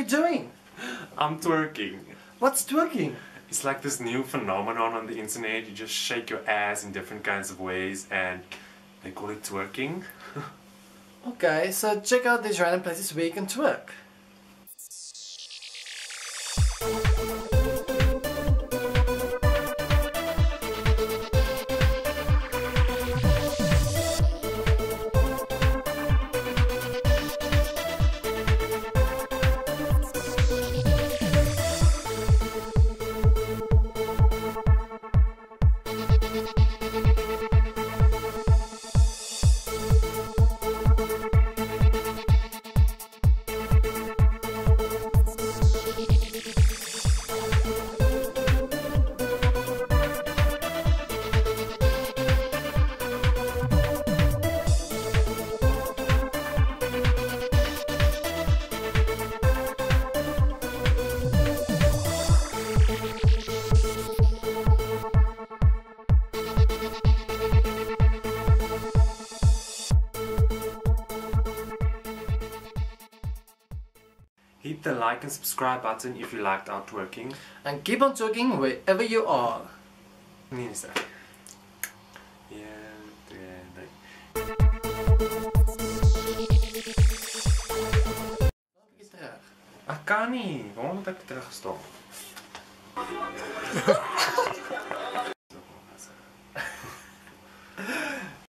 you doing? I'm twerking. What's twerking? It's like this new phenomenon on the internet. You just shake your ass in different kinds of ways and they call it twerking. Okay, so check out these random places where you can twerk. Hit the like and subscribe button if you liked our twerking. And keep on twerking wherever you are. Ik kan niet. Waarom moet ik terug staan?